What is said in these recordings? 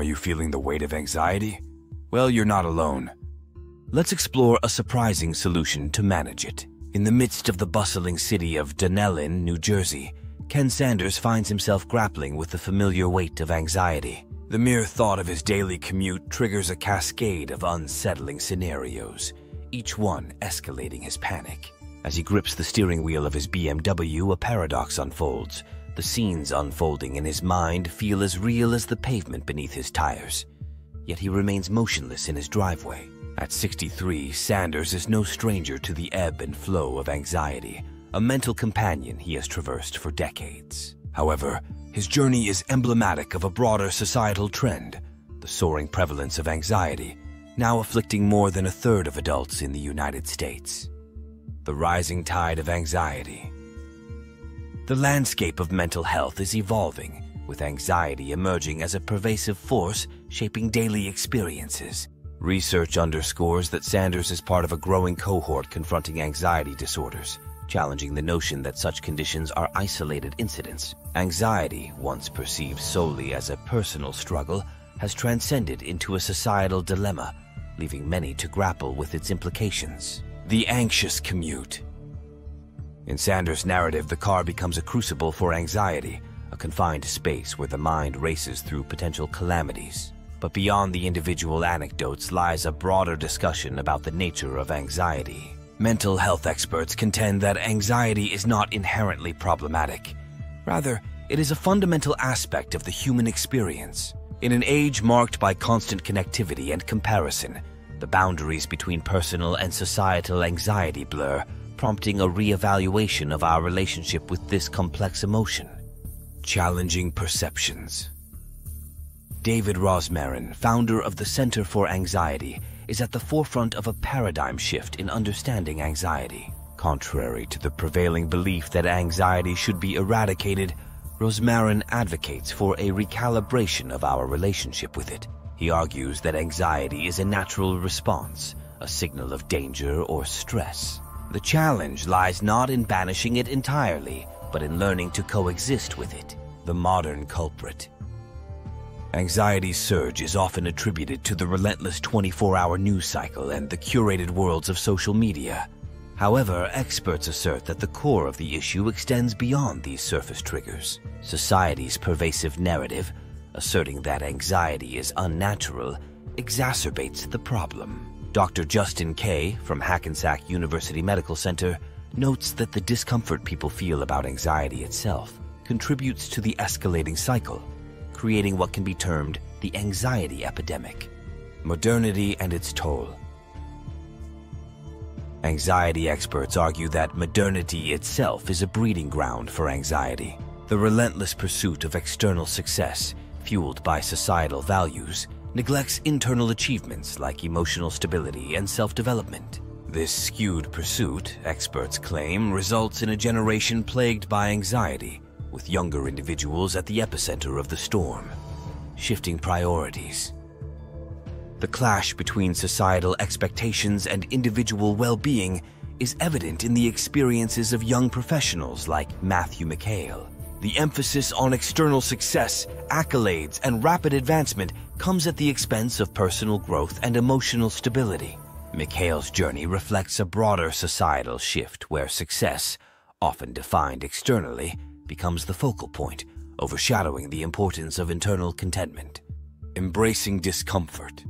Are you feeling the weight of anxiety? Well, you're not alone. Let's explore a surprising solution to manage it. In the midst of the bustling city of Dunellen, New Jersey, Ken Sanders finds himself grappling with the familiar weight of anxiety. The mere thought of his daily commute triggers a cascade of unsettling scenarios, each one escalating his panic. As he grips the steering wheel of his BMW, a paradox unfolds. The scenes unfolding in his mind feel as real as the pavement beneath his tires. Yet he remains motionless in his driveway. At 63, Sanders is no stranger to the ebb and flow of anxiety, a mental companion he has traversed for decades. However, his journey is emblematic of a broader societal trend, the soaring prevalence of anxiety, now afflicting more than a third of adults in the United States. The rising tide of anxiety. The landscape of mental health is evolving, with anxiety emerging as a pervasive force shaping daily experiences. Research underscores that Sanders is part of a growing cohort confronting anxiety disorders, challenging the notion that such conditions are isolated incidents. Anxiety, once perceived solely as a personal struggle, has transcended into a societal dilemma, leaving many to grapple with its implications. The anxious commute. In Sanders' narrative, the car becomes a crucible for anxiety, a confined space where the mind races through potential calamities. But beyond the individual anecdotes lies a broader discussion about the nature of anxiety. Mental health experts contend that anxiety is not inherently problematic. Rather, it is a fundamental aspect of the human experience. In an age marked by constant connectivity and comparison, the boundaries between personal and societal anxiety blur, prompting a reevaluation of our relationship with this complex emotion. Challenging perceptions. David Rosmarin, founder of the Center for Anxiety, is at the forefront of a paradigm shift in understanding anxiety. Contrary to the prevailing belief that anxiety should be eradicated, Rosmarin advocates for a recalibration of our relationship with it. He argues that anxiety is a natural response, a signal of danger or stress. The challenge lies not in banishing it entirely, but in learning to coexist with it. The modern culprit. Anxiety's surge is often attributed to the relentless 24-hour news cycle and the curated worlds of social media. However, experts assert that the core of the issue extends beyond these surface triggers. Society's pervasive narrative, asserting that anxiety is unnatural, exacerbates the problem. Dr. Justin Kay from Hackensack University Medical Center notes that the discomfort people feel about anxiety itself contributes to the escalating cycle, creating what can be termed the anxiety epidemic. Modernity and its toll. Anxiety experts argue that modernity itself is a breeding ground for anxiety. The relentless pursuit of external success, fueled by societal values, neglects internal achievements like emotional stability and self-development. This skewed pursuit, experts claim, results in a generation plagued by anxiety, with younger individuals at the epicenter of the storm. Shifting priorities. The clash between societal expectations and individual well-being is evident in the experiences of young professionals like Matthew McHale. The emphasis on external success, accolades, and rapid advancement comes at the expense of personal growth and emotional stability. McHale's journey reflects a broader societal shift where success, often defined externally, becomes the focal point, overshadowing the importance of internal contentment. Embracing discomfort.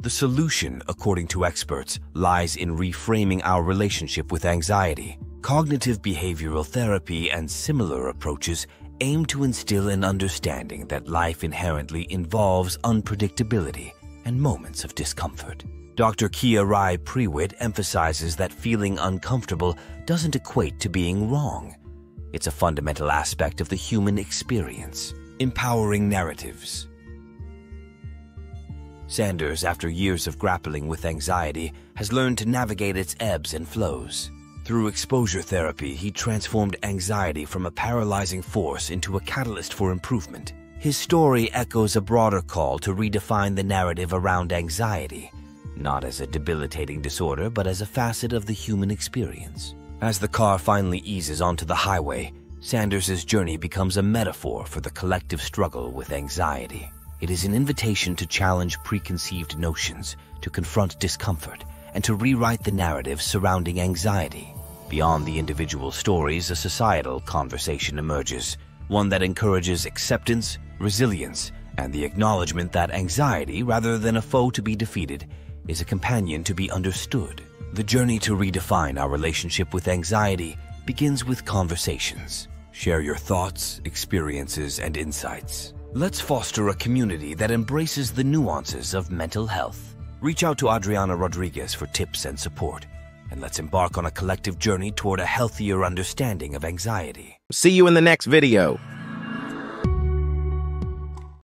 The solution, according to experts, lies in reframing our relationship with anxiety. Cognitive behavioral therapy and similar approaches aim to instill an understanding that life inherently involves unpredictability and moments of discomfort. Dr. Kia Rai Prewitt emphasizes that feeling uncomfortable doesn't equate to being wrong. It's a fundamental aspect of the human experience. Empowering narratives. Sanders, after years of grappling with anxiety, has learned to navigate its ebbs and flows. Through exposure therapy, he transformed anxiety from a paralyzing force into a catalyst for improvement. His story echoes a broader call to redefine the narrative around anxiety, not as a debilitating disorder, but as a facet of the human experience. As the car finally eases onto the highway, Sanders' journey becomes a metaphor for the collective struggle with anxiety. It is an invitation to challenge preconceived notions, to confront discomfort, and to rewrite the narrative surrounding anxiety. Beyond the individual stories, a societal conversation emerges, one that encourages acceptance, resilience, and the acknowledgement that anxiety, rather than a foe to be defeated, is a companion to be understood. The journey to redefine our relationship with anxiety begins with conversations. Share your thoughts, experiences, and insights. Let's foster a community that embraces the nuances of mental health. Reach out to Adriana Rodriguez for tips and support, and let's embark on a collective journey toward a healthier understanding of anxiety. See you in the next video.